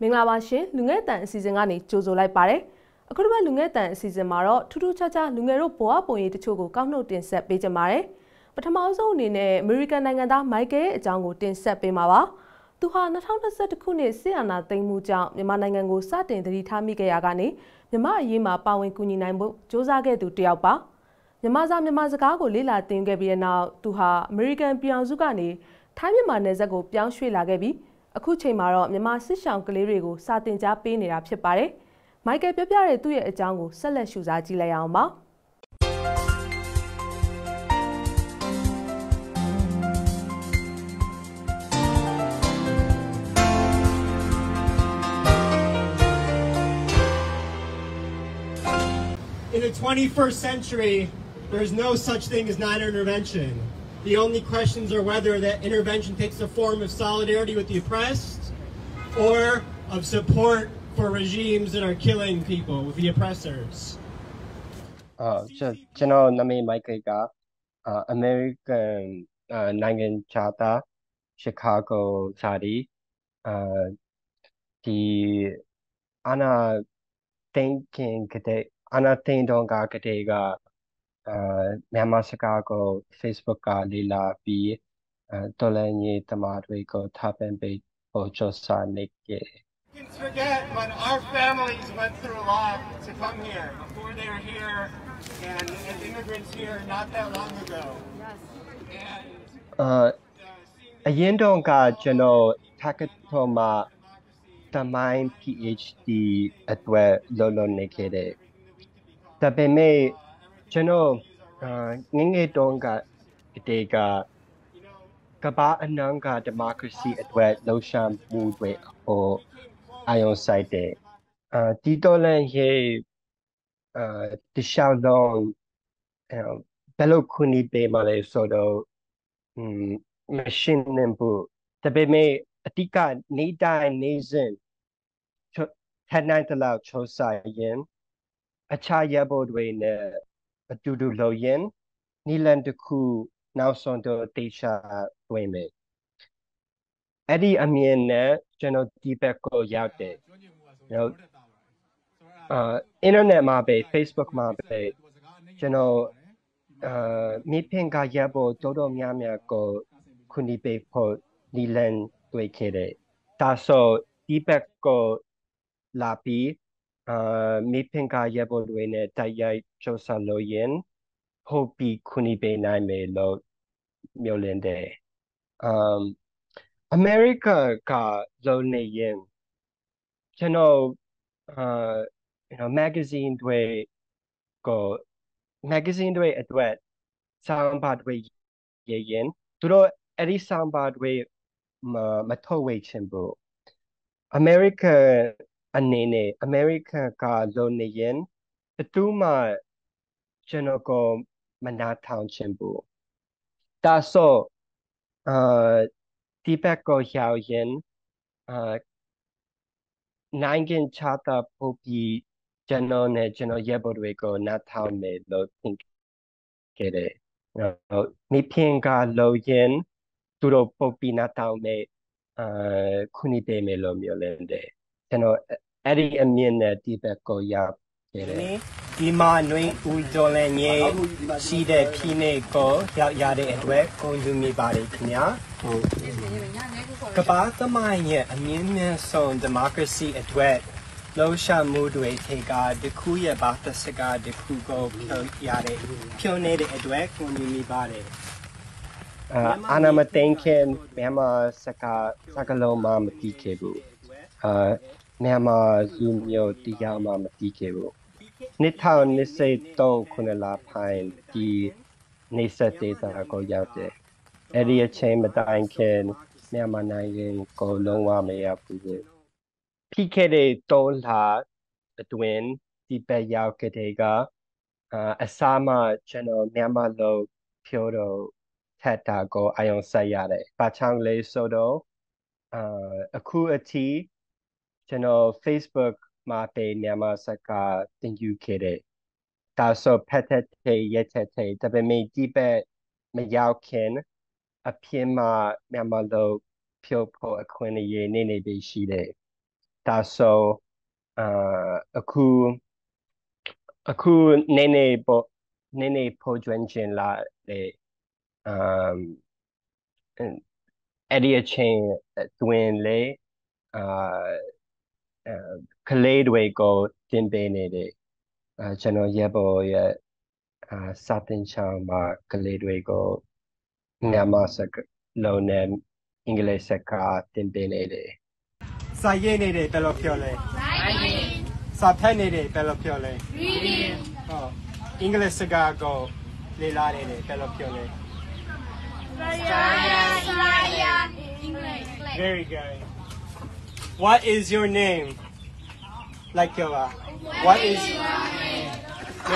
Minglawanshin, Lungetan Seasonani, Jozo Lai Pare. A good one Lungetan Season Maro, Tudu Chacha, Lungero Poapoe to Chogo, Kamno Tinsep Bejamare. But Amazon in a Murican Nangada, Mike, Jango Tinsep Mawa. Tuha Natana Satakune, Siana, Temuja, Manango Satin, the Ritamike Agani, Yama Yima Pawin Kuninambo, Josage to Tiapa. Yamaza Mazakago Lila Tingabiana, Tuha, Murican Pianzugani, Tami Manezago Pian Sri Lagabi. A kuche maro, Mima Sishan Kalirigo, Satin Japi near Apshepare, Michael Piare to a jango, Sella Shuzaji Layama. In the 21st century, there is no such thing as non-intervention. The only questions are whether that intervention takes the form of solidarity with the oppressed or of support for regimes that are killing people with the oppressors. General Nami Michael American Nangan Chata, Chicago Sari, the Anna Thinking Kate Anna Think Donga Katega. Myanmar Chicago Facebook Lila B Tolani Tamadwego Tap and Big Bojosa Nick. You can forget when our families went through a lot to come here before they were here and as immigrants here not that long ago. Yes. Ayendonga Jeno Takatoma Tamine PhD at where Lolo Nikede. Tabeme Channel Ninge Donga Dega Kaba Ananga Democracy at where Losham Moodway or Ion Side. Didolan Ye Dishalong Bello Kuni Bay Malay Sodo Machine Nimbu. Tabeme Atika Nida Nazen had not allowed Chosa Yen. A Chayabodway. Dudu Loyen, Nilan de Ku, Nausondo Desha Dweme. Eddie Amiene, General Dibeko Yate. Internet Mabe, Facebook Mabe, General Mipinga Yabo, Dodo Miamiago, Kunibe Po, Nilan Dwekere. Taso Dibeko Lapi. Mipinga Yabo Dwene, Dayai Josa Loyen, Hopi Kunibe Naime Lo Miolende. America Ka Lone Yen. Channel, magazine Dwe Go, magazine Dwe Edwet, Soundbad Way Yen, Duro Eddie Soundbad Way Matowe Chimbo. America. Anene America ka loneyen Patuma Chenoko Manatown Chimbu. Daso Dibeko Yao Yen Nangan Chata Popi Janone Jeno Yebodwego Natown me lo think kere. Nipienga lo yen Duro Popi Natown me Kunide me lo miolende. Keno Eddie Amina Dibeko Yap Dima Nui Udolene, Sida Pine Go, Yade Edward, Gondumi Barikina. Kabata Maya, Amina Son, Democracy Edward, Losha Mudwe Tega, the Kuya Bata Saga, the Kugo, Yade, Pione Edward, Gondumi Bari. Anamatankin, Mama Saka, Sakaloma Matikebu. Myanmar Zumio Diama Matikebu. Nitown Nisay Don Kunala Pine, the Nisa Data Goyate. Eddie Chamber Dinkin, Myanmar Nangin, Go Longwa Mayapu. PKD Don La, a twin, the Bayao Kedega, Asama General Myanmar Lo, Pyodo, Tata Go Ion Sayare, Bachang Le Sodo. A cool tea channel Facebook Mape Nyama Saka Thank you Kere. Taso Petete Yetete Tabe me Dibe Mayaukin a Pima Mamalo Pyopo Aquine Nene Beshide. Taso aku nene po dwenjin la le edia chain twin le kaledwe go dinbe ne de channel yebo ye satin chang ma kaledwe go nyama sak lo nem english ka dinbe ne de saye ne de pelo pyo le saye sathe ne de pelo pyo le reading oh english ka go le la ne de pelo pyo le Saya English. Very good. What is your name? Lakyola. What is your name?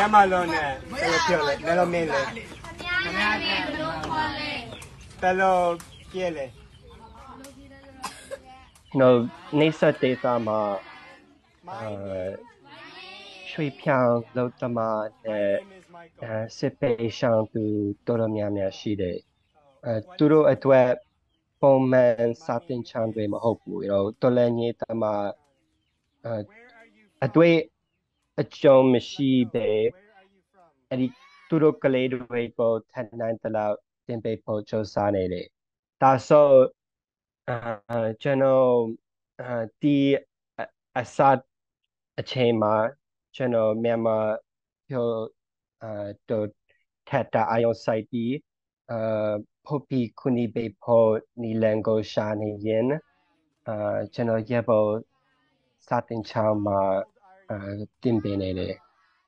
Yamalone. Pelopele. Melomele. Pelopiele. No, Nisa Teta Ma. Shui Piang Lotama. Sepe Shang to Toromiamia Shide. Turo atwe pomen satin chandwe mahopu, you know, tolenye tama atwe achom mishibe, and turo kaledwe po 10 9 tala tempe po chosanele. Taso, cheno ti asad achema, cheno mema yo to teta ayon saiti. Popi kuni bepo ni lengo shani yin. Channel yebo satin chama dimbinele.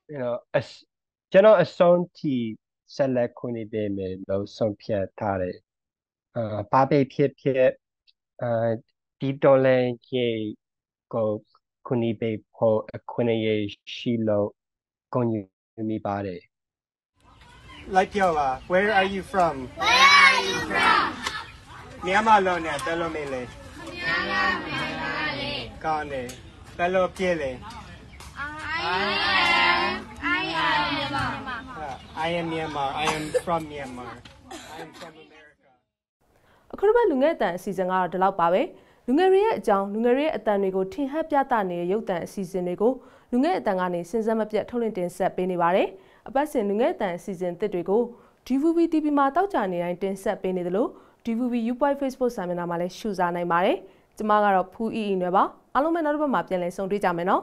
You know, as general ason ti sele kuni be me lo son pia tare. Babe pie di dole ye go kuni bepo akune shilo konyumi bare. Lakyola, where are you from? Where are you from? Nyamalone, Belomele. Nyamalone. Kane, Belopiele. I am Myanmar. I am from Myanmar. I am from America. Akurba Lungeta season are the Laupawe. Lungaria, John, Lungaria at Tanigo, Tin Hapiatani, Yotan season ago. Lunga Tangani, since I'm a Piat Tolentin Sap Benivare. Abasin Lungetan season 3 go. TV TV Matauchani, I ten set penny the low. TV you by Facebook Samina Male, shoes and I marry. Tamara Pui Neva, Aluminium Map, and Son Rijameno.